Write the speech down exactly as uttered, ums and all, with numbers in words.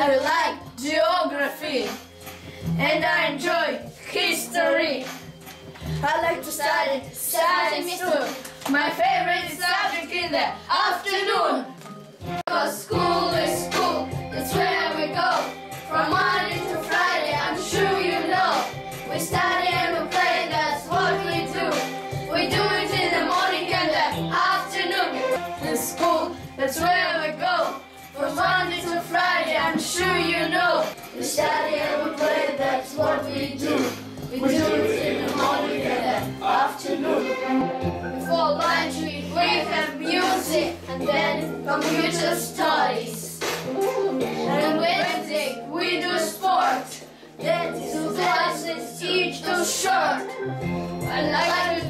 I like geography, and I enjoy history. I like to study science too. My favorite subject in the afternoon. Because school is school, that's where we go. From Monday to Friday, I'm sure you know. We study and we play, that's what we do. We do it in the morning and the afternoon. In school, that's where we go. From Monday to Friday, I'm sure you know. We study and we play, that's what we do. We do it in the morning and the afternoon. Before lunch we have music, and then computer studies. And Wednesday we do sport. That is what classes teach too short. I like to